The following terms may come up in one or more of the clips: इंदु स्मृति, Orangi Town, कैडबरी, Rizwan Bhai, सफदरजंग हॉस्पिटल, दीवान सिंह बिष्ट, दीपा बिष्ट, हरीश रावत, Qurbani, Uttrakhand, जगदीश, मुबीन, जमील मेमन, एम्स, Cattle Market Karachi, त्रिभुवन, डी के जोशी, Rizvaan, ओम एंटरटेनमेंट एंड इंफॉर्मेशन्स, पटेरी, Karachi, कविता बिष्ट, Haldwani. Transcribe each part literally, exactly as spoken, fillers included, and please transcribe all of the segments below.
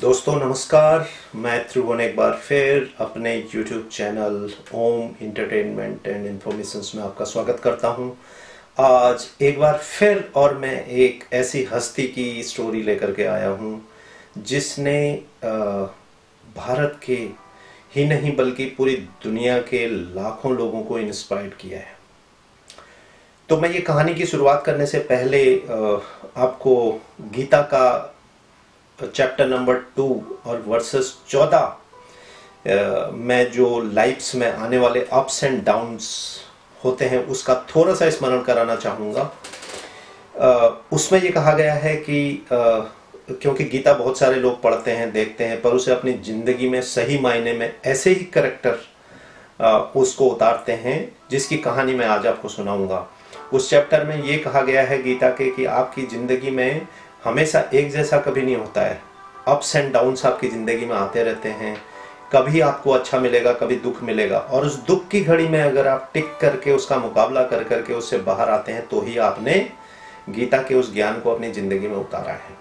दोस्तों नमस्कार, मैं त्रिभुवन एक बार फिर अपने YouTube channel ओम एंटरटेनमेंट एंड इंफॉर्मेशन्स में आपका स्वागत करता हूं। आज एक बार फिर और मैं एक ऐसी हस्ती की स्टोरी लेकर के आया हूं जिसने भारत के ही नहीं बल्कि पूरी दुनिया के लाखों लोगों को इंस्पायर किया है। तो मैं ये कहानी की शुरुआत करने से पहले आपको गीता का चैप्टर नंबर टू और वर्सेस चौदह में जो लाइफ्स में आने वाले अप्स एंड डाउन्स होते हैं उसका थोड़ा सा स्मरण कराना चाहूँगा। उसमें ये कहा गया है कि क्योंकि गीता बहुत सारे लोग पढ़ते हैं, देखते हैं, पर उसे अपनी ज़िंदगी में सही मायने में ऐसे ही करैक्टर उसको उतारते हैं जिसकी कहानी मैं आज आपको सुनाऊँगा। उस चैप्टर में ये कहा गया है गीता के कि आपकी ज़िंदगी में हमेशा एक जैसा कभी नहीं होता है। अप्स एंड डाउन्स आपकी ज़िंदगी में आते रहते हैं, कभी आपको अच्छा मिलेगा, कभी दुख मिलेगा, और उस दुख की घड़ी में अगर आप टिक करके उसका मुकाबला कर करके उससे बाहर आते हैं तो ही आपने गीता के उस ज्ञान को अपनी ज़िंदगी में उतारा है।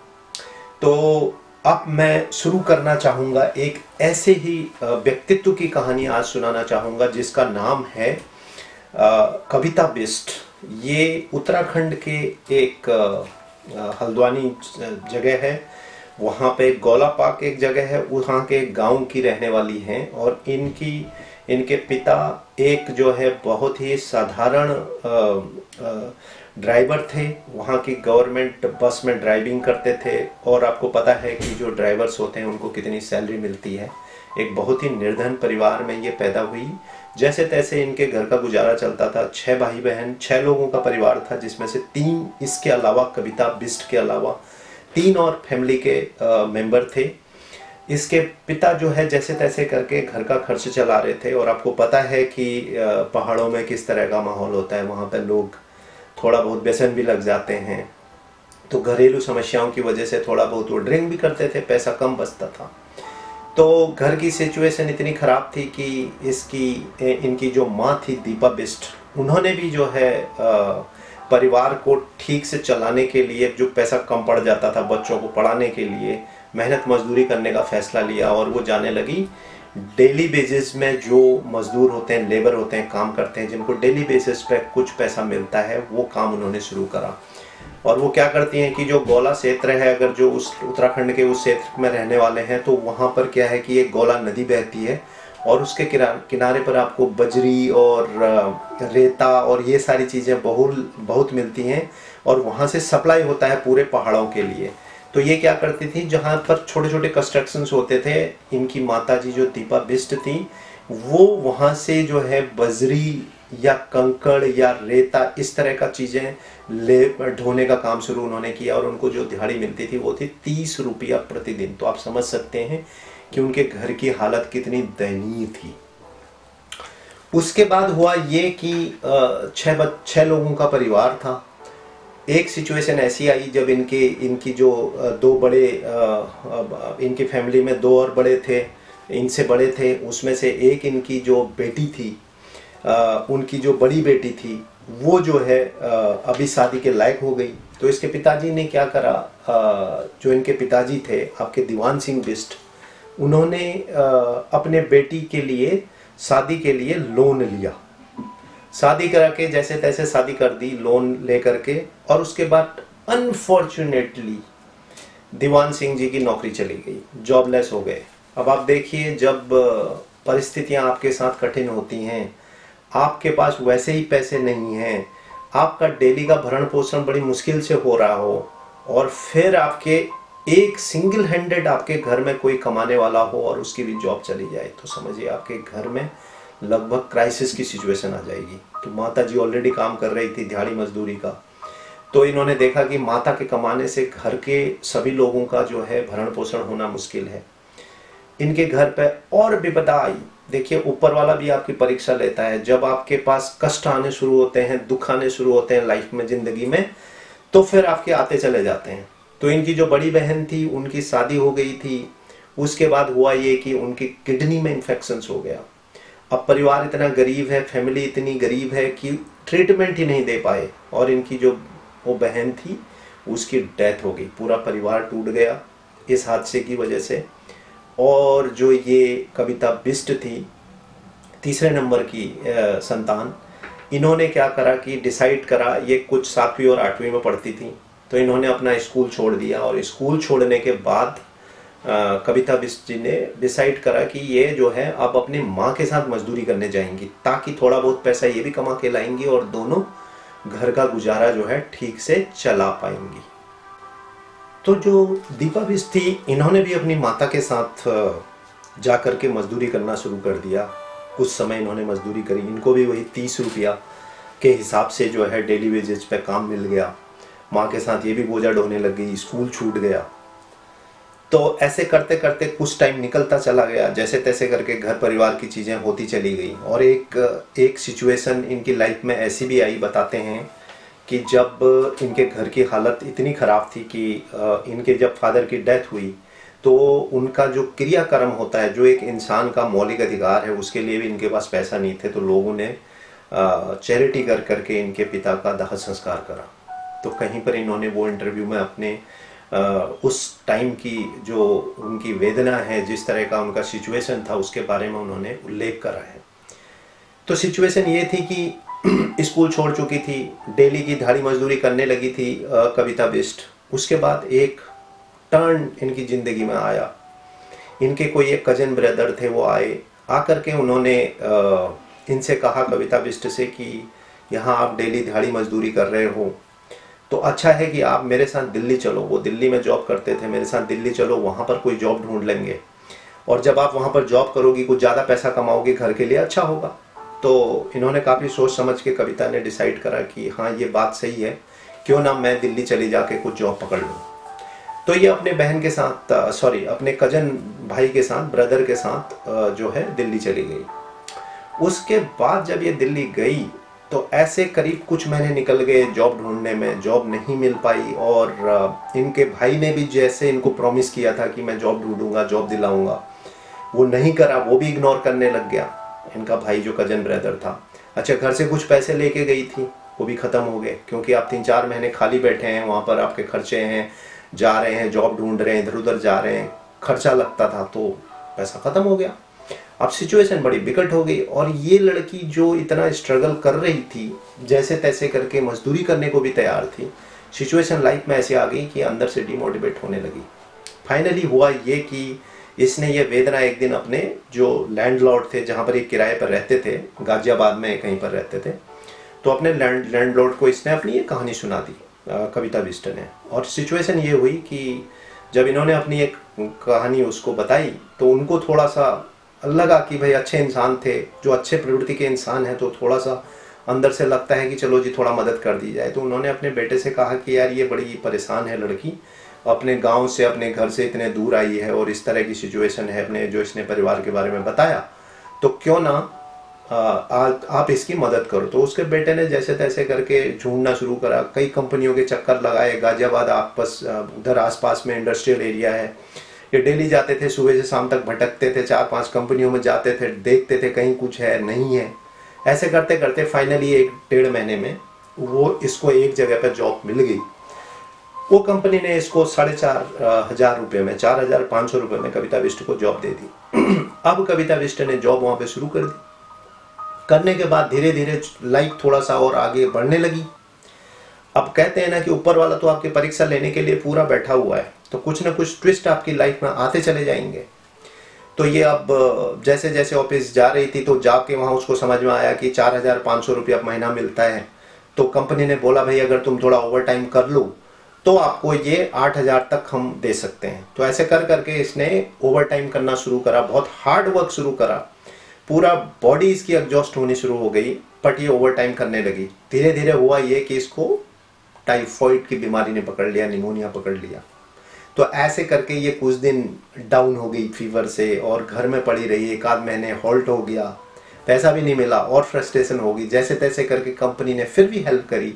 तो अब मैं शुरू करना चाहूँगा, एक ऐसे ही व्यक्तित्व की कहानी आज सुनाना चाहूँगा जिसका नाम है कविता बिष्ट। ये उत्तराखंड के एक हल्द्वानी जगह है, वहाँ पे गोला पाक एक जगह है, वहाँ के एक गाँव की रहने वाली हैं। और इनकी इनके पिता एक जो है बहुत ही साधारण ड्राइवर थे, वहाँ की गवर्नमेंट बस में ड्राइविंग करते थे। और आपको पता है कि जो ड्राइवर्स होते हैं उनको कितनी सैलरी मिलती है। एक बहुत ही निर्धन परिवार में ये पैदा हुई, जैसे तैसे इनके घर का गुजारा चलता था। छह भाई बहन, छह लोगों का परिवार था, जिसमें से तीन इसके अलावा कविता बिष्ट के अलावा तीन और फैमिली के आ, मेंबर थे। इसके पिता जो है जैसे तैसे करके घर का खर्च चला रहे थे। और आपको पता है कि आ, पहाड़ों में किस तरह का माहौल होता है, वहाँ पर लोग थोड़ा बहुत व्यसन भी लग जाते हैं, तो घरेलू समस्याओं की वजह से थोड़ा बहुत वो ड्रिंक भी करते थे, पैसा कम बचता था। तो घर की सिचुएशन इतनी ख़राब थी कि इसकी इनकी जो माँ थी दीपा बिष्ट, उन्होंने भी जो है परिवार को ठीक से चलाने के लिए जो पैसा कम पड़ जाता था बच्चों को पढ़ाने के लिए मेहनत मजदूरी करने का फैसला लिया। और वो जाने लगी डेली बेसिस में, जो मजदूर होते हैं, लेबर होते हैं, काम करते हैं, जिनको डेली बेसिस पे कुछ पैसा मिलता है, वो काम उन्होंने शुरू करा। और वो क्या करती हैं कि जो गोला क्षेत्र है, अगर जो उस उत्तराखंड के उस क्षेत्र में रहने वाले हैं, तो वहाँ पर क्या है कि एक गोला नदी बहती है और उसके किनारे पर आपको बजरी और रेता और ये सारी चीज़ें बहुल बहुत मिलती हैं और वहाँ से सप्लाई होता है पूरे पहाड़ों के लिए। तो ये क्या करती थी, जहाँ पर छोटे छोटे कंस्ट्रक्शंस होते थे, इनकी माता जी जो दीपा बिष्ट थी, वो वहाँ से जो है बजरी या कंकड़ या रेता इस तरह का चीज़ें ले ढोने का काम शुरू उन्होंने किया। और उनको जो दिहाड़ी मिलती थी वो थी तीस रुपया प्रतिदिन। तो आप समझ सकते हैं कि उनके घर की हालत कितनी दयनीय थी। उसके बाद हुआ ये कि छः छः लोगों का परिवार था। एक सिचुएशन ऐसी आई जब इनके इनकी जो दो बड़े इनकी फैमिली में दो और बड़े थे, इनसे बड़े थे, उसमें से एक इनकी जो बेटी थी, आ, उनकी जो बड़ी बेटी थी, वो जो है आ, अभी शादी के लायक हो गई। तो इसके पिताजी ने क्या करा, आ, जो इनके पिताजी थे आपके दीवान सिंह बिष्ट, उन्होंने आ, अपने बेटी के लिए शादी के लिए लोन लिया। शादी करा के जैसे तैसे शादी कर दी लोन ले करके। और उसके बाद अनफॉर्चुनेटली दीवान सिंह जी की नौकरी चली गई, जॉबलेस हो गए। अब आप देखिए, जब परिस्थितियाँ आपके साथ कठिन होती हैं, आपके पास वैसे ही पैसे नहीं हैं, आपका डेली का भरण पोषण बड़ी मुश्किल से हो रहा हो, और फिर आपके एक सिंगल हैंडेड आपके घर में कोई कमाने वाला हो और उसकी भी जॉब चली जाए, तो समझिए आपके घर में लगभग क्राइसिस की सिचुएशन आ जाएगी। तो माता जी ऑलरेडी काम कर रही थी दिहाड़ी मजदूरी का। तो इन्होंने देखा कि माता के कमाने से घर के सभी लोगों का जो है भरण पोषण होना मुश्किल है। इनके घर पर और विपदा आई। देखिए, ऊपर वाला भी आपकी परीक्षा लेता है। जब आपके पास कष्ट आने शुरू होते हैं, दुख आने शुरू होते हैं लाइफ में, ज़िंदगी में, तो फिर आपके आते चले जाते हैं। तो इनकी जो बड़ी बहन थी, उनकी शादी हो गई थी। उसके बाद हुआ ये कि उनकी किडनी में इन्फेक्शंस हो गया। अब परिवार इतना गरीब है, फैमिली इतनी गरीब है कि ट्रीटमेंट ही नहीं दे पाए, और इनकी जो वो बहन थी उसकी डेथ हो गई। पूरा परिवार टूट गया। इस हादसे की वजह से। और जो ये कविता बिष्ट थी, तीसरे नंबर की आ, संतान, इन्होंने क्या करा कि डिसाइड करा, ये कुछ सातवीं और आठवीं में पढ़ती थी, तो इन्होंने अपना स्कूल छोड़ दिया। और स्कूल छोड़ने के बाद आ, कविता बिष्ट जी ने डिसाइड करा कि ये जो है अब अपनी माँ के साथ मजदूरी करने जाएंगी, ताकि थोड़ा बहुत पैसा ये भी कमा के लाएंगी और दोनों घर का गुजारा जो है ठीक से चला पाएंगी। तो जो दीपा बिष्ट थी, इन्होंने भी अपनी माता के साथ जा कर के मजदूरी करना शुरू कर दिया। कुछ समय इन्होंने मजदूरी करी, इनको भी वही तीस रुपया के हिसाब से जो है डेली वेजेज पे काम मिल गया। माँ के साथ ये भी बोझा ढोने लग गई, स्कूल छूट गया। तो ऐसे करते करते कुछ टाइम निकलता चला गया, जैसे तैसे करके घर परिवार की चीज़ें होती चली गई। और एक एक सिचुएशन इनकी लाइफ में ऐसी भी आई, बताते हैं कि जब इनके घर की हालत इतनी ख़राब थी कि इनके जब फादर की डेथ हुई, तो उनका जो क्रियाकर्म होता है, जो एक इंसान का मौलिक अधिकार है, उसके लिए भी इनके पास पैसा नहीं थे। तो लोगों ने चैरिटी कर करके इनके पिता का दाह संस्कार करा। तो कहीं पर इन्होंने वो इंटरव्यू में अपने आ, उस टाइम की जो उनकी वेदना है, जिस तरह का उनका सिचुएशन था, उसके बारे में उन्होंने उल्लेख करा है। तो सिचुएशन ये थी कि स्कूल छोड़ चुकी थी, डेली की धाड़ी मजदूरी करने लगी थी आ, कविता बिष्ट। उसके बाद एक टर्न इनकी ज़िंदगी में आया। इनके कोई एक कजन ब्रदर थे, वो आए, आकर के उन्होंने इनसे कहा कविता बिष्ट से कि यहाँ आप डेली दिहाड़ी मजदूरी कर रहे हो, तो अच्छा है कि आप मेरे साथ दिल्ली चलो। वो दिल्ली में जॉब करते थे, मेरे साथ दिल्ली चलो, वहाँ पर कोई जॉब ढूंढ लेंगे, और जब आप वहाँ पर जॉब करोगी, कुछ ज़्यादा पैसा कमाओगे, घर के लिए अच्छा होगा। तो इन्होंने काफ़ी सोच समझ के, कविता ने डिसाइड करा कि हाँ ये बात सही है, क्यों ना मैं दिल्ली चली जाके कुछ जॉब पकड़ लूँ। तो ये अपने बहन के साथ, सॉरी अपने कजन भाई के साथ, ब्रदर के साथ जो है दिल्ली चली गई। उसके बाद जब ये दिल्ली गई, तो ऐसे करीब कुछ महीने निकल गए जॉब ढूंढने में, जॉब नहीं मिल पाई। और इनके भाई ने भी जैसे इनको प्रॉमिस किया था कि मैं जॉब ढूंढूंगा, जॉब दिलाऊंगा, वो नहीं करा, वो भी इग्नोर करने लग गया। इनका भाई जो कजन ब्रदर था, अच्छा घर से कुछ पैसे लेके गई थी, वो भी ख़त्म हो गए, क्योंकि आप तीन चार महीने खाली बैठे हैं, वहाँ पर आपके खर्चे हैं, जा रहे हैं, जॉब ढूंढ रहे हैं, इधर उधर जा रहे हैं, खर्चा लगता था, तो पैसा ख़त्म हो गया। अब सिचुएशन बड़ी बिकट हो गई। और ये लड़की जो इतना स्ट्रगल कर रही थी, जैसे तैसे करके मजदूरी करने को भी तैयार थी, सिचुएशन लाइफ में ऐसी आ गई कि अंदर से डिमोटिवेट होने लगी। फाइनली हुआ ये कि इसने ये वेदना एक दिन अपने जो लैंडलॉर्ड थे, जहाँ पर ये किराए पर रहते थे, गाजियाबाद में कहीं पर रहते थे, तो अपने लैंड लैंडलॉर्ड को इसने अपनी ये कहानी सुना दी कविता बिष्ट ने। और सिचुएशन ये हुई कि जब इन्होंने अपनी एक कहानी उसको बताई, तो उनको थोड़ा सा लगा कि भाई अच्छे इंसान थे, जो अच्छे प्रवृत्ति के इंसान हैं, तो थोड़ा सा अंदर से लगता है कि चलो जी थोड़ा मदद कर दी जाए। तो उन्होंने अपने बेटे से कहा कि यार ये बड़ी परेशान है लड़की, अपने गाँव से, अपने घर से इतने दूर आई है, और इस तरह की सिचुएशन है, अपने जो इसने परिवार के बारे में बताया, तो क्यों ना आ, आ, आप इसकी मदद करो। तो उसके बेटे ने जैसे तैसे करके ढूंढना शुरू करा, कई कंपनियों के चक्कर लगाए। गाजियाबाद आपस उधर आसपास में इंडस्ट्रियल एरिया है, ये डेली जाते थे, सुबह से शाम तक भटकते थे, चार पांच कंपनियों में जाते थे, देखते थे कहीं कुछ है नहीं है। ऐसे करते करते फाइनली एक डेढ़ महीने में वो इसको एक जगह पर जॉब मिल गई। वो कंपनी ने इसको साढ़े चार हज़ार रुपये में, चार हज़ार पाँच सौ रुपये में कविता बिष्ट को जॉब दे दी। अब कविता बिष्ट ने जॉब वहाँ पर शुरू कर दी। करने के बाद धीरे धीरे लाइफ थोड़ा सा और आगे बढ़ने लगी। अब कहते हैं ना कि ऊपर वाला तो आपकी परीक्षा लेने के लिए पूरा बैठा हुआ है, तो कुछ ना कुछ ट्विस्ट आपकी लाइफ में आते चले जाएंगे। तो ये अब जैसे जैसे ऑफिस जा रही थी, तो जाके वहाँ उसको समझ में आया कि चार हज़ार पाँच सौ रुपया महीना मिलता है। तो कंपनी ने बोला भाई अगर तुम थोड़ा ओवर टाइम कर लो तो आपको ये आठ हज़ार तक हम दे सकते हैं। तो ऐसे कर करके इसने ओवर टाइम करना शुरू करा, बहुत हार्ड वर्क शुरू करा, पूरा बॉडी इसकी एग्जॉस्ट होनी शुरू हो गई, बट ये ओवर टाइम करने लगी। धीरे धीरे हुआ ये कि इसको टाइफॉइड की बीमारी ने पकड़ लिया, निमोनिया पकड़ लिया। तो ऐसे करके ये कुछ दिन डाउन हो गई फीवर से, और घर में पड़ी रही, एक आध महीने हॉल्ट हो गया, पैसा भी नहीं मिला, और फ्रस्ट्रेशन हो गई। जैसे तैसे करके कंपनी ने फिर भी हेल्प करी,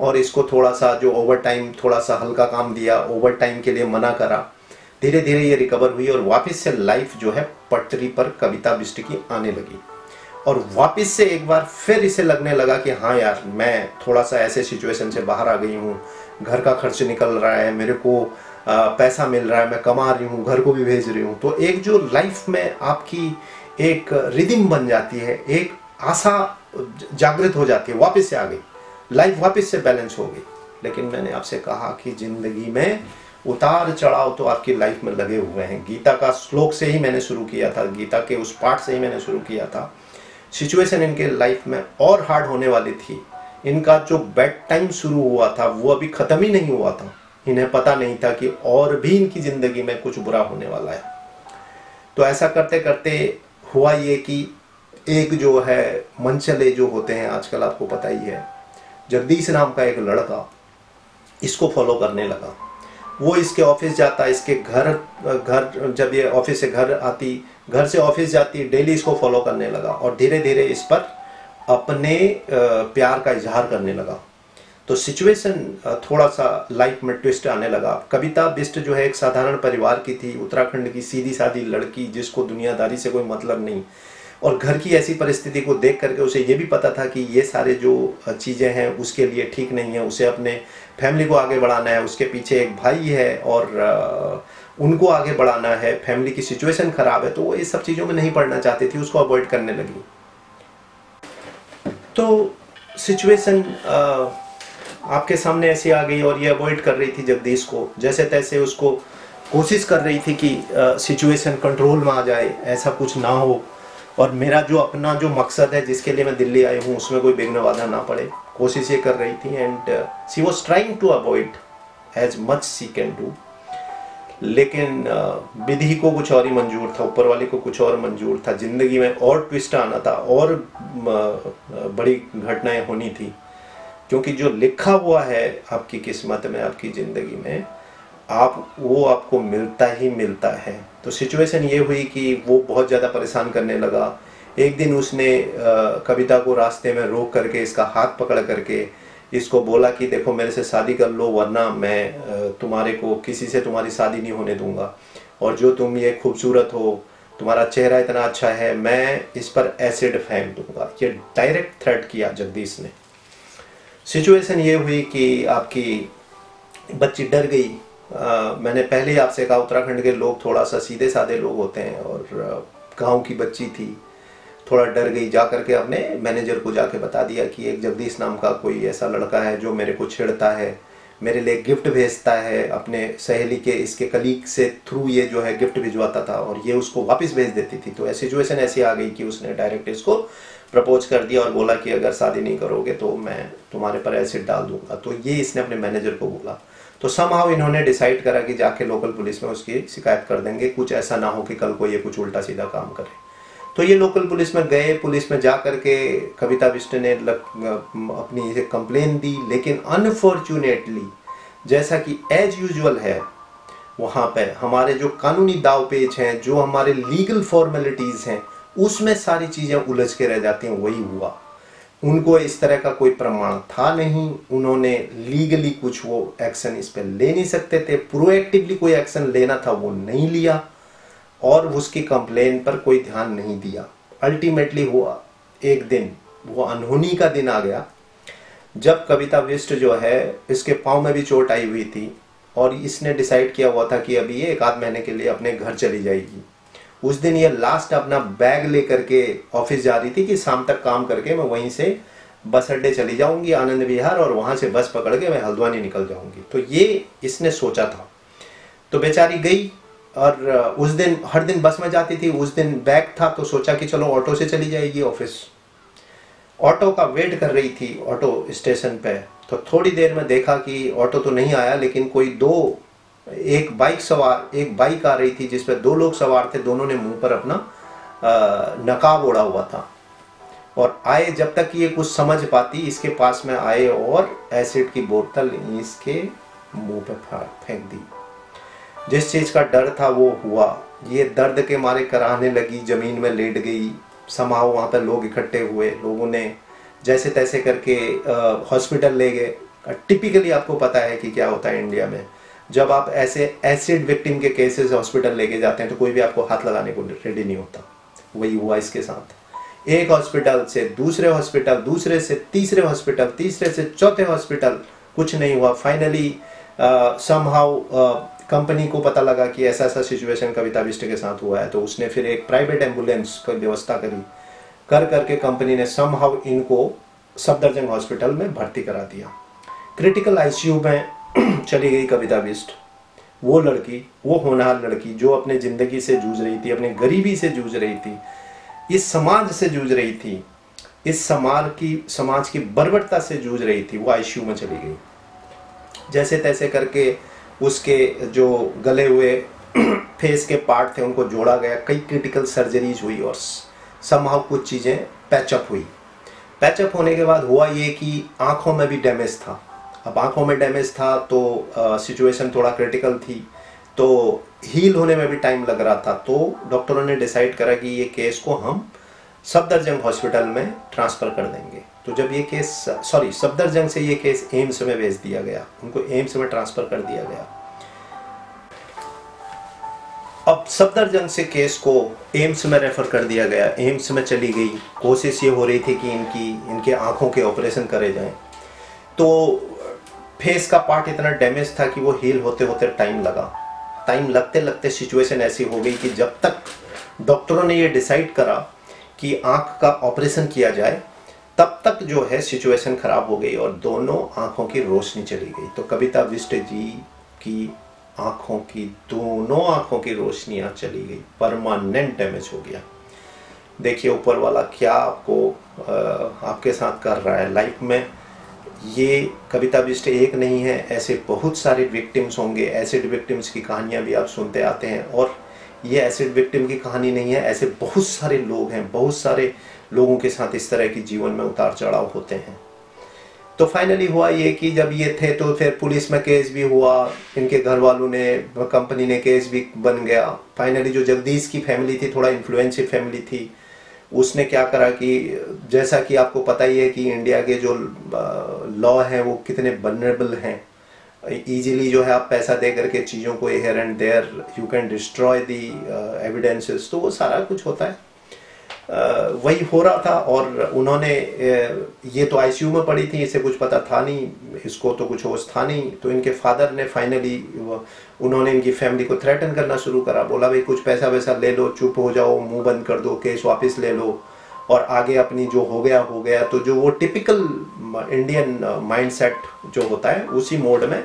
और इसको थोड़ा सा जो ओवर टाइम, थोड़ा सा हल्का काम दिया, ओवर टाइम के लिए मना करा। धीरे धीरे ये रिकवर हुई, और वापस से लाइफ जो है पटरी पर कविता बिष्ट की आने लगी। और वापस से एक बार फिर इसे लगने लगा कि हाँ यार मैं थोड़ा सा ऐसे सिचुएशन से बाहर आ गई हूँ, घर का खर्च निकल रहा है, मेरे को पैसा मिल रहा है, मैं कमा रही हूँ, घर को भी भेज रही हूँ, तो एक जो लाइफ में आपकी एक रिदम बन जाती है, एक आशा जागृत हो जाती है, वापस से आ गई लाइफ, वापस से बैलेंस हो गई। लेकिन मैंने आपसे कहा कि जिंदगी में उतार चढ़ाव तो आपकी लाइफ में लगे हुए हैं। गीता का श्लोक से ही मैंने शुरू किया था, गीता के उस पार्ट से ही मैंने शुरू किया था। सिचुएशन इनके लाइफ में और हार्ड होने वाली थी, इनका जो बैड टाइम शुरू हुआ था वो अभी ख़त्म ही नहीं हुआ था, इन्हें पता नहीं था कि और भी इनकी ज़िंदगी में कुछ बुरा होने वाला है। तो ऐसा करते करते हुआ ये कि एक जो है मनचले जो होते हैं आजकल आपको पता ही है, जगदीश नाम का एक लड़का इसको फॉलो करने लगा। वो इसके ऑफिस जाता, इसके घर घर जब ये ऑफिस से घर आती, घर से ऑफिस जाती, डेली इसको फॉलो करने लगा और धीरे धीरे इस पर अपने प्यार का इजहार करने लगा। तो सिचुएशन थोड़ा सा लाइफ में ट्विस्ट आने लगा। कविता बिष्ट जो है एक साधारण परिवार की थी, उत्तराखंड की सीधी सादी लड़की जिसको दुनियादारी से कोई मतलब नहीं, और घर की ऐसी परिस्थिति को देख करके उसे ये भी पता था कि ये सारे जो चीज़ें हैं उसके लिए ठीक नहीं है, उसे अपने फैमिली को आगे बढ़ाना है, उसके पीछे एक भाई है और उनको आगे बढ़ाना है, फैमिली की सिचुएशन ख़राब है, तो वो ये सब चीज़ों में नहीं पढ़ना चाहती थी, उसको अवॉइड करने लगी। तो सिचुएशन आपके सामने ऐसी आ गई और ये अवॉइड कर रही थी जगदीश को, जैसे तैसे उसको कोशिश कर रही थी कि सिचुएशन कंट्रोल में आ जाए, ऐसा कुछ ना हो और मेरा जो अपना जो मकसद है जिसके लिए मैं दिल्ली आई हूँ उसमें कोई विघ्न बाधा ना पड़े, कोशिश ये कर रही थी। And she was trying to avoid as much she can do, लेकिन विधि uh, को कुछ और ही मंजूर था, ऊपर वाले को कुछ और मंजूर था। जिंदगी में और ट्विस्ट आना था और uh, बड़ी घटनाएं होनी थी, क्योंकि जो लिखा हुआ है आपकी किस्मत में, आपकी ज़िंदगी में, आप वो आपको मिलता ही मिलता है। तो सिचुएशन ये हुई कि वो बहुत ज़्यादा परेशान करने लगा। एक दिन उसने कविता को रास्ते में रोक करके इसका हाथ पकड़ करके इसको बोला कि देखो मेरे से शादी कर लो, वरना मैं तुम्हारे को किसी से तुम्हारी शादी नहीं होने दूंगा, और जो तुम ये खूबसूरत हो, तुम्हारा चेहरा इतना अच्छा है, मैं इस पर एसिड फेंक दूँगा। ये डायरेक्ट थ्रेट किया जगदीश ने। सिचुएशन ये हुई कि आपकी बच्ची डर गई। Uh, मैंने पहले ही आपसे कहा उत्तराखंड के लोग थोड़ा सा सीधे साधे लोग होते हैं, और गांव की बच्ची थी, थोड़ा डर गई, जा करके अपने मैनेजर को जाके बता दिया कि एक जगदीश नाम का कोई ऐसा लड़का है जो मेरे को छेड़ता है, मेरे लिए गिफ्ट भेजता है, अपने सहेली के इसके कलीग से थ्रू ये जो है गिफ्ट भिजवाता था और ये उसको वापस भेज देती थी। तो सिचुएशन ऐसी आ गई कि उसने डायरेक्ट इसको प्रपोज कर दिया और बोला कि अगर शादी नहीं करोगे तो मैं तुम्हारे पर एसिड डाल दूंगा। तो ये इसने अपने मैनेजर को बोला। तो समहाउ इन्होंने डिसाइड करा कि जाके लोकल पुलिस में उसकी शिकायत कर देंगे, कुछ ऐसा ना हो कि कल को ये कुछ उल्टा सीधा काम करे। तो ये लोकल पुलिस में गए, पुलिस में जा करके कविता बिष्ट ने लग, अपनी इसे कंप्लेन दी। लेकिन अनफॉर्चुनेटली जैसा कि एज यूजुअल है, वहाँ पे हमारे जो कानूनी दाव पेच हैं, जो हमारे लीगल फॉर्मेलिटीज़ हैं, उसमें सारी चीज़ें उलझ के रह जाती हैं। वही हुआ, उनको इस तरह का कोई प्रमाण था नहीं, उन्होंने लीगली कुछ वो एक्शन इस पर ले नहीं सकते थे, प्रोएक्टिवली कोई एक्शन लेना था वो नहीं लिया और उसकी कंप्लेन पर कोई ध्यान नहीं दिया। अल्टीमेटली हुआ एक दिन, वो अनहोनी का दिन आ गया जब कविता बिष्ट जो है इसके पाँव में भी चोट आई हुई थी और इसने डिसाइड किया हुआ था कि अभी ये एक आध महीने के लिए अपने घर चली जाएगी। उस दिन ये लास्ट अपना बैग ले करके ऑफिस जा रही थी कि शाम तक काम करके मैं वहीं से बस अड्डे चली जाऊंगी आनंद विहार, और वहां से बस पकड़ के मैं हल्द्वानी निकल जाऊंगी। तो ये इसने सोचा था। तो बेचारी गई और उस दिन हर दिन बस में जाती थी, उस दिन बैग था तो सोचा कि चलो ऑटो से चली जाएगी ऑफिस। ऑटो का वेट कर रही थी ऑटो स्टेशन पर, तो थोड़ी देर में देखा कि ऑटो तो नहीं आया, लेकिन कोई दो एक बाइक सवार एक बाइक आ रही थी जिस पर दो लोग सवार थे, दोनों ने मुंह पर अपना नकाब ओढ़ा हुआ था और आए। जब तक ये कुछ समझ पाती इसके पास में आए और एसिड की बोतल इसके मुंह पर फेंक दी। जिस चीज़ का डर था वो हुआ, ये दर्द के मारे कराहने लगी, जमीन में लेट गई। समाओ वहाँ पर लोग इकट्ठे हुए, लोगों ने जैसे तैसे करके हॉस्पिटल ले गए। टिपिकली आपको पता है कि क्या होता है इंडिया में, जब आप ऐसे एसिड विक्टिम के केसेस हॉस्पिटल लेके जाते हैं तो कोई भी आपको हाथ लगाने को रेडी नहीं होता। वही हुआ इसके साथ। एक हॉस्पिटल से दूसरे हॉस्पिटल, दूसरे से तीसरे हॉस्पिटल, तीसरे से चौथे हॉस्पिटल, कुछ नहीं हुआ। फाइनली समहाउ कंपनी को पता लगा कि ऐसा ऐसा सिचुएशन कविता बिष्ट के साथ हुआ है, तो उसने फिर एक प्राइवेट एम्बुलेंस की व्यवस्था करी, कर करके कंपनी ने समहाउ इनको सफदरजंग हॉस्पिटल में भर्ती करा दिया। क्रिटिकल आईसीयू में चली गई कविता बिष्ट, वो लड़की, वो होनहार लड़की जो अपने ज़िंदगी से जूझ रही थी, अपने गरीबी से जूझ रही थी, इस समाज से जूझ रही थी, इस समाज की समाज की बर्बरता से जूझ रही थी, वो आईसीयू में चली गई। जैसे तैसे करके उसके जो गले हुए फेस के पार्ट थे उनको जोड़ा गया, कई क्रिटिकल सर्जरीज हुई और समहाउ कुछ चीज़ें पैचअप हुई। पैचअप होने के बाद हुआ ये कि आँखों में भी डैमेज था। अब आँखों में डैमेज था तो सिचुएशन थोड़ा क्रिटिकल थी, तो हील होने में भी टाइम लग रहा था, तो डॉक्टरों ने डिसाइड करा कि ये केस को हम सफदरजंग हॉस्पिटल में ट्रांसफ़र कर देंगे। तो जब ये केस सॉरी सफदरजंग से ये केस एम्स में भेज दिया गया, उनको एम्स में ट्रांसफ़र कर दिया गया। अब सफदरजंग से केस को एम्स में रेफ़र कर दिया गया, एम्स में चली गई। कोशिश ये हो रही थी कि इनकी इनके आँखों के ऑपरेशन करे जाएं, तो फेस का पार्ट इतना डैमेज था कि वो हील होते होते टाइम लगा। टाइम लगते लगते सिचुएशन ऐसी हो गई कि जब तक डॉक्टरों ने ये डिसाइड करा कि आँख का ऑपरेशन किया जाए, तब तक जो है सिचुएशन ख़राब हो गई और दोनों आँखों की रोशनी चली गई। तो कविता बिष्ट जी की आँखों की दोनों आँखों की रोशनियाँ चली गई, परमानेंट डैमेज हो गया। देखिए ऊपर वाला क्या आपको आ, आपके साथ कर रहा है लाइफ में। ये कविता बिष्ट एक नहीं है, ऐसे बहुत सारे विक्टिम्स होंगे। एसिड विक्टिम्स की कहानियाँ भी आप सुनते आते हैं, और ये एसिड विक्टिम की कहानी नहीं है, ऐसे बहुत सारे लोग हैं, बहुत सारे लोगों के साथ इस तरह की जीवन में उतार चढ़ाव होते हैं। तो फाइनली हुआ ये कि जब ये थे तो फिर पुलिस में केस भी हुआ, इनके घर वालों ने, कंपनी ने, केस भी बन गया। फाइनली जो जगदीश की फैमिली थी, थोड़ा इन्फ्लुएंशियल फैमिली थी, उसने क्या करा कि जैसा कि आपको पता ही है कि इंडिया के जो लॉ हैं वो कितने वल्नरेबल हैं, ईजिली जो है आप पैसा दे करके चीज़ों को here and there you can destroy the evidences, तो वो सारा कुछ होता है। uh, वही हो रहा था। और उन्होंने ये तो आईसीयू में पड़ी थी, इसे कुछ पता था नहीं, इसको तो कुछ होश था नहीं, तो इनके फादर ने फाइनली उन्होंने इनकी फैमिली को थ्रेटन करना शुरू करा। बोला भाई कुछ पैसा वैसा ले लो, चुप हो जाओ, मुँह बंद कर दो, केस वापस ले लो और आगे अपनी जो हो गया हो गया। तो जो वो टिपिकल इंडियन माइंडसेट जो होता है उसी मोड में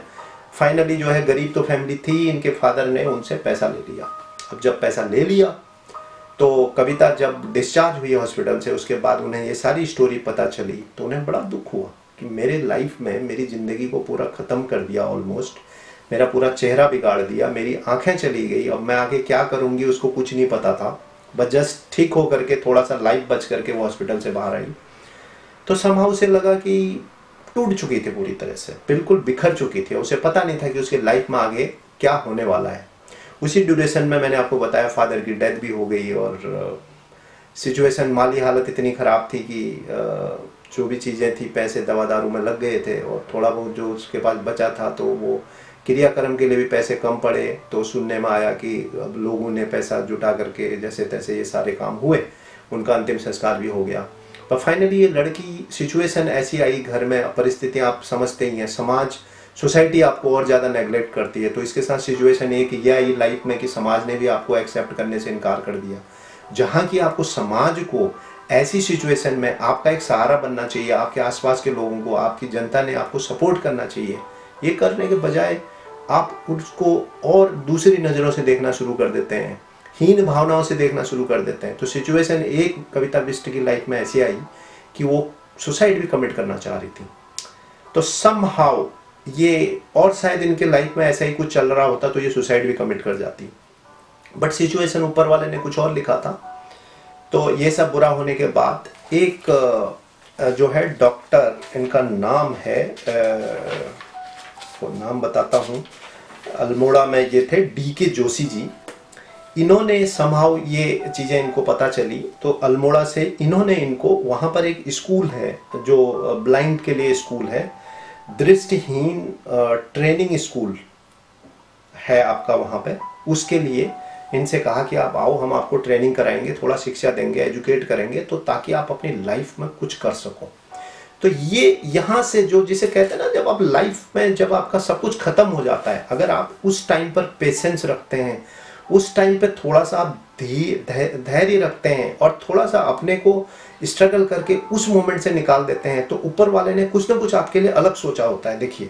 फाइनली जो है, गरीब तो फैमिली थी, इनके फादर ने उनसे पैसा ले लिया। अब जब पैसा ले लिया तो कविता जब डिस्चार्ज हुई हॉस्पिटल से, उसके बाद उन्हें ये सारी स्टोरी पता चली तो उन्हें बड़ा दुख हुआ कि मेरे लाइफ में, मेरी ज़िंदगी को पूरा ख़त्म कर दिया, ऑलमोस्ट मेरा पूरा चेहरा बिगाड़ दिया, मेरी आँखें चली गई, अब मैं आगे क्या करूँगी उसको कुछ नहीं पता था। बस जस्ट ठीक हो करके थोड़ा सा लाइफ बच करके वो हॉस्पिटल से बाहर आई तो समहाउ उसे लगा कि टूट चुकी थी, पूरी तरह से बिल्कुल बिखर चुकी थी। उसे पता नहीं था कि उसके लाइफ में आगे क्या होने वाला है। उसी ड्यूरेशन में मैंने आपको बताया फादर की डेथ भी हो गई और सिचुएशन, माली हालत इतनी ख़राब थी कि जो भी चीज़ें थी, पैसे दवा दारू में लग गए थे और थोड़ा बहुत जो उसके पास बचा था तो वो क्रियाकर्म के लिए भी पैसे कम पड़े। तो सुनने में आया कि अब लोगों ने पैसा जुटा करके जैसे तैसे ये सारे काम हुए, उनका अंतिम संस्कार भी हो गया। पर फाइनली ये लड़की, सिचुएशन ऐसी आई घर में, परिस्थितियाँ आप समझते ही हैं, समाज, सोसाइटी आपको और ज़्यादा नेगलेक्ट करती है। तो इसके साथ सिचुएशन ये कि यह आई लाइफ में कि समाज ने भी आपको एक्सेप्ट करने से इनकार कर दिया। जहाँ कि आपको समाज को ऐसी सिचुएशन में आपका एक सहारा बनना चाहिए, आपके आसपास के लोगों को, आपकी जनता ने आपको सपोर्ट करना चाहिए, ये करने के बजाय आप उसको और दूसरी नज़रों से देखना शुरू कर देते हैं, हीन भावनाओं से देखना शुरू कर देते हैं। तो सिचुएशन एक कविता बिष्ट की लाइफ में ऐसी आई कि वो सुसाइड भी कमिट करना चाह रही थी। तो समहाउ ये, और शायद इनके लाइफ में ऐसा ही कुछ चल रहा होता तो ये सुसाइड भी कमिट कर जाती, बट सिचुएशन ऊपर वाले ने कुछ और लिखा था। तो ये सब बुरा होने के बाद एक जो है डॉक्टर, इनका नाम है, नाम बताता हूँ, अल्मोड़ा में ये थे डी के जोशी जी। इन्होंने समहाउ ये चीज़ें इनको पता चली तो अल्मोड़ा से इन्होंने इनको, वहाँ पर एक स्कूल है जो ब्लाइंड के लिए स्कूल है, दृष्टिहीन ट्रेनिंग स्कूल है आपका वहाँ पे, उसके लिए इनसे कहा कि आप आओ, हम आपको ट्रेनिंग कराएंगे, थोड़ा शिक्षा देंगे, एजुकेट करेंगे, तो ताकि आप अपनी लाइफ में कुछ कर सको। तो ये यहाँ से जो जिसे कहते हैं ना, जब आप लाइफ में जब आपका सब कुछ खत्म हो जाता है, अगर आप उस टाइम पर पेशेंस रखते हैं, उस टाइम पर थोड़ा सा आप धैर्य रखते हैं और थोड़ा सा अपने को स्ट्रगल करके उस मोमेंट से निकाल देते हैं, तो ऊपर वाले ने कुछ ना कुछ आपके लिए अलग सोचा होता है। देखिए,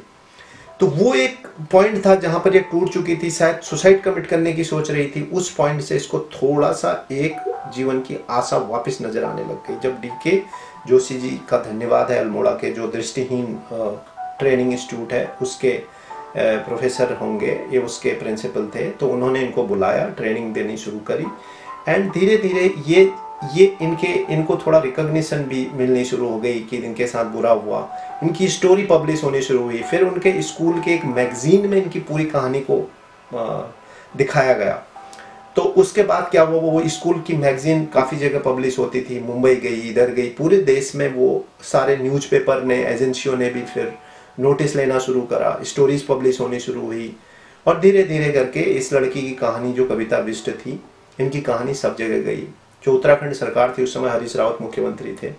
तो वो एक पॉइंट था जहाँ पर ये टूट चुकी थी, शायद सुसाइड कमिट करने की सोच रही थी। उस पॉइंट से इसको थोड़ा सा एक जीवन की आशा वापस नजर आने लग गई। जब डी के जोशी जी का धन्यवाद है, अल्मोड़ा के जो दृष्टिहीन ट्रेनिंग इंस्टीट्यूट है उसके प्रोफेसर होंगे, ये उसके प्रिंसिपल थे, तो उन्होंने इनको बुलाया, ट्रेनिंग देनी शुरू करी एंड धीरे धीरे ये ये इनके इनको थोड़ा रिकॉग्निशन भी मिलनी शुरू हो गई कि इनके साथ बुरा हुआ। इनकी स्टोरी पब्लिश होनी शुरू हुई, फिर उनके स्कूल के एक मैगजीन में इनकी पूरी कहानी को दिखाया गया। तो उसके बाद क्या हुआ, वो स्कूल की मैगजीन काफ़ी जगह पब्लिश होती थी, मुंबई गई, इधर गई, पूरे देश में वो सारे न्यूज़पेपर ने, एजेंसियों ने भी फिर नोटिस लेना शुरू करा, स्टोरीज पब्लिश होनी शुरू हुई और धीरे धीरे करके इस लड़की की कहानी, जो कविता बिष्ट थी, इनकी कहानी सब जगह गई। जो उत्तराखंड सरकार थी, उस समय हरीश रावत मुख्यमंत्री थे,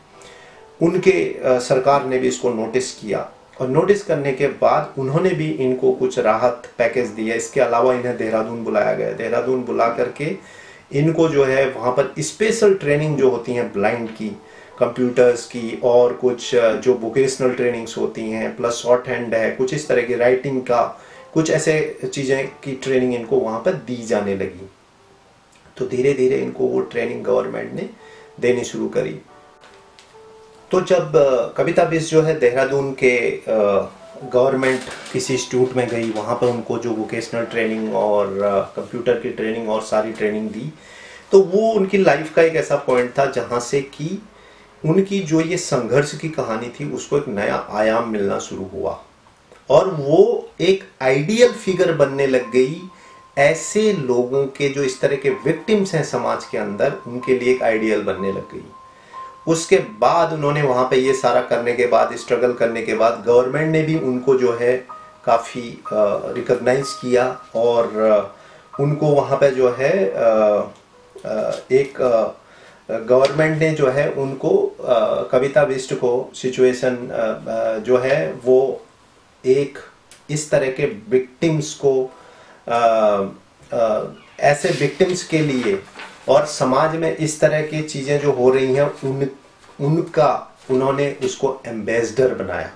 उनके सरकार ने भी इसको नोटिस किया और नोटिस करने के बाद उन्होंने भी इनको कुछ राहत पैकेज दिया। इसके अलावा इन्हें देहरादून बुलाया गया, देहरादून बुला करके इनको जो है वहाँ पर स्पेशल ट्रेनिंग जो होती हैं ब्लाइंड की, कंप्यूटर्स की और कुछ जो वोकेशनल ट्रेनिंग्स होती हैं, प्लस शॉर्ट हैंड है, कुछ इस तरह की राइटिंग का, कुछ ऐसे चीज़ें की ट्रेनिंग इनको वहाँ पर दी जाने लगी। तो धीरे धीरे इनको वो ट्रेनिंग गवर्नमेंट ने देनी शुरू करी। तो जब कविता बिष्ट जो है देहरादून के गवर्नमेंट किसी इंस्टीट्यूट में गई, वहाँ पर उनको जो वोकेशनल ट्रेनिंग और कंप्यूटर की ट्रेनिंग और सारी ट्रेनिंग दी, तो वो उनकी लाइफ का एक ऐसा पॉइंट था जहाँ से कि उनकी जो ये संघर्ष की कहानी थी उसको एक नया आयाम मिलना शुरू हुआ और वो एक आइडियल फिगर बनने लग गई। ऐसे लोगों के जो इस तरह के विक्टिम्स हैं समाज के अंदर, उनके लिए एक आइडियल बनने लग गई। उसके बाद उन्होंने वहाँ पे ये सारा करने के बाद, स्ट्रगल करने के बाद, गवर्नमेंट ने भी उनको जो है काफ़ी रिकॉग्नाइज किया और उनको वहाँ पे जो है एक गवर्नमेंट ने जो है उनको कविता बिष्ट को सिचुएशन जो है वो एक इस तरह के विक्टिम्स को आ, आ, ऐसे विक्टिम्स के लिए और समाज में इस तरह की चीज़ें जो हो रही हैं उन उनका उन्होंने उसको एम्बेसडर बनाया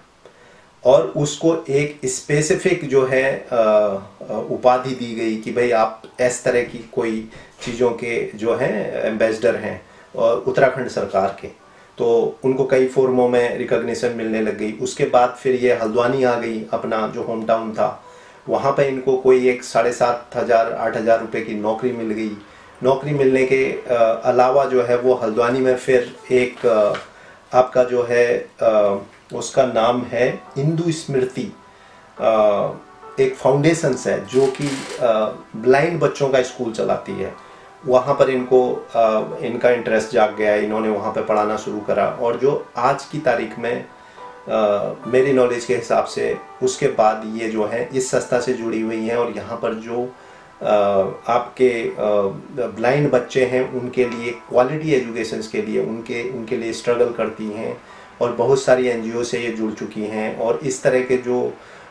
और उसको एक स्पेसिफिक जो है उपाधि दी गई कि भाई आप इस तरह की कोई चीज़ों के जो हैं एम्बेसडर हैं और उत्तराखंड सरकार के, तो उनको कई फॉर्मों में रिकॉग्निशन मिलने लग गई। उसके बाद फिर ये हल्द्वानी आ गई, अपना जो होम टाउन था वहाँ पे इनको कोई एक साढ़े सात हज़ार आठ हज़ार रुपये की नौकरी मिल गई। नौकरी मिलने के अलावा जो है वो हल्द्वानी में फिर एक आपका जो है उसका नाम है इंदु स्मृति, एक फाउंडेशंस है जो कि ब्लाइंड बच्चों का स्कूल चलाती है। वहाँ पर इनको इनका इंटरेस्ट जाग गया, इन्होंने वहाँ पे पढ़ाना शुरू करा और जो आज की तारीख में मेरी नॉलेज के हिसाब से उसके बाद ये जो है इस संस्था से जुड़ी हुई हैं और यहाँ पर जो आपके ब्लाइंड बच्चे हैं उनके लिए क्वालिटी एजुकेशंस के लिए उनके उनके लिए स्ट्रगल करती हैं और बहुत सारी एनजीओ से ये जुड़ चुकी हैं और इस तरह के जो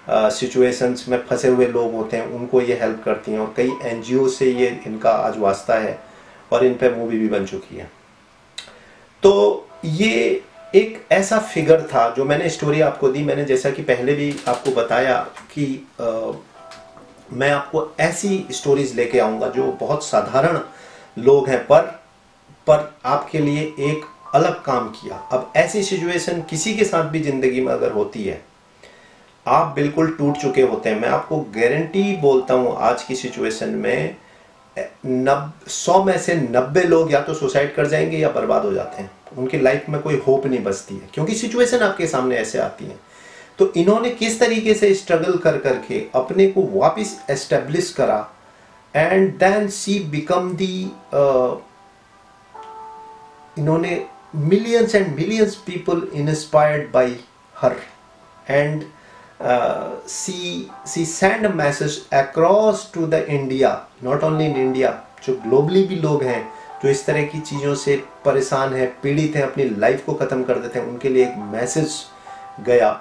सिचुएशंस में फंसे हुए लोग होते हैं उनको ये हेल्प करती हैं और कई एनजीओ से ये इनका आज वास्ता है और इन पर मूवी भी बन चुकी है। तो ये एक ऐसा फिगर था जो मैंने स्टोरी आपको दी। मैंने जैसा कि पहले भी आपको बताया कि आ, मैं आपको ऐसी स्टोरीज लेके आऊँगा जो बहुत साधारण लोग हैं पर पर आपके लिए एक अलग काम किया। अब ऐसी सिचुएशन किसी के साथ भी ज़िंदगी में अगर होती है, आप बिल्कुल टूट चुके होते हैं, मैं आपको गारंटी बोलता हूँ आज की सिचुएशन में नब सौ में से नब्बे लोग या तो सुसाइड कर जाएंगे या बर्बाद हो जाते हैं, उनकी लाइफ में कोई होप नहीं बचती है क्योंकि सिचुएशन आपके सामने ऐसे आती है। तो इन्होंने किस तरीके से स्ट्रगल कर करके अपने को वापस एस्टेब्लिश करा and then she become the, इन्होंने millions and millions people inspired by her and uh, she she sent a message across to the India, not only in India, जो globally भी लोग हैं जो इस तरह की चीज़ों से परेशान हैं, पीड़ित हैं, अपनी लाइफ को ख़त्म कर देते हैं, उनके लिए एक मैसेज गया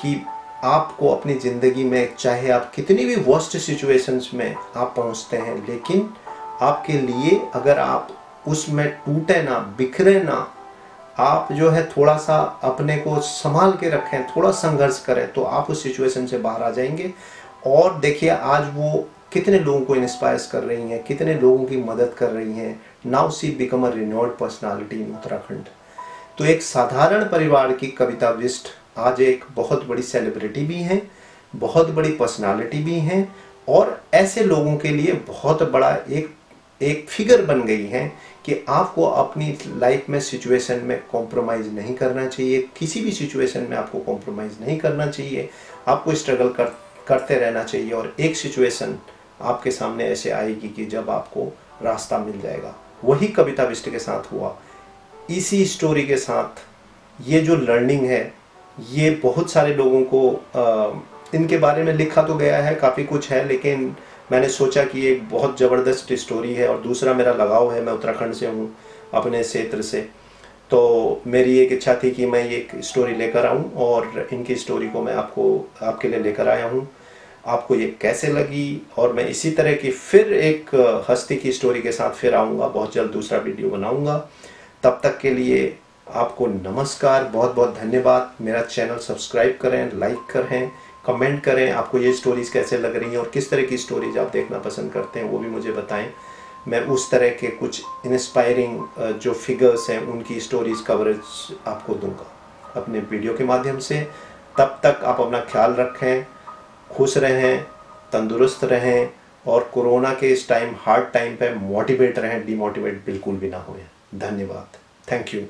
कि आपको अपनी ज़िंदगी में चाहे आप कितनी भी वर्स्ट सिचुएशंस में आप पहुंचते हैं, लेकिन आपके लिए अगर आप उसमें टूटे ना, बिखरे ना, आप जो है थोड़ा सा अपने को संभाल के रखें, थोड़ा संघर्ष करें, तो आप उस सिचुएशन से बाहर आ जाएंगे। और देखिए आज वो कितने लोगों को इंस्पायर्स कर रही हैं, कितने लोगों की मदद कर रही हैं। Now she become a renowned personality in Uttarakhand. तो एक साधारण परिवार की कविता बिष्ट आज एक बहुत बड़ी सेलिब्रिटी भी हैं, बहुत बड़ी पर्सनालिटी भी हैं, और ऐसे लोगों के लिए बहुत बड़ा एक एक फिगर बन गई हैं कि आपको अपनी लाइफ में सिचुएशन में कॉम्प्रोमाइज़ नहीं करना चाहिए, किसी भी सिचुएशन में आपको कॉम्प्रोमाइज़ नहीं करना चाहिए, आपको स्ट्रगल कर करते रहना चाहिए, और एक सिचुएशन आपके सामने ऐसे आएगी कि जब आपको रास्ता मिल जाएगा। वही कविता बिष्ट के साथ हुआ। इसी स्टोरी के साथ ये जो लर्निंग है, ये बहुत सारे लोगों को आ, इनके बारे में लिखा तो गया है, काफ़ी कुछ है, लेकिन मैंने सोचा कि एक बहुत ज़बरदस्त स्टोरी है। और दूसरा मेरा लगाव है, मैं उत्तराखंड से हूँ, अपने क्षेत्र से, तो मेरी एक इच्छा थी कि मैं ये एक स्टोरी लेकर आऊँ, और इनकी स्टोरी को मैं आपको आपके लिए लेकर आया हूँ। आपको ये कैसे लगी? और मैं इसी तरह की फिर एक हस्ती की स्टोरी के साथ फिर आऊँगा, बहुत जल्द दूसरा वीडियो बनाऊँगा। तब तक के लिए आपको नमस्कार, बहुत बहुत धन्यवाद। मेरा चैनल सब्सक्राइब करें, लाइक करें, कमेंट करें। आपको ये स्टोरीज़ कैसे लग रही हैं और किस तरह की स्टोरीज आप देखना पसंद करते हैं, वो भी मुझे बताएं। मैं उस तरह के कुछ इंस्पायरिंग जो फिगर्स हैं उनकी स्टोरीज़ कवरेज आपको दूंगा अपने वीडियो के माध्यम से। तब तक आप अपना ख्याल रखें, खुश रहें, तंदुरुस्त रहें, और कोरोना के इस टाइम, हार्ड टाइम पर मोटिवेट रहें, डीमोटिवेट बिल्कुल भी ना होएं। धन्यवाद, थैंक यू।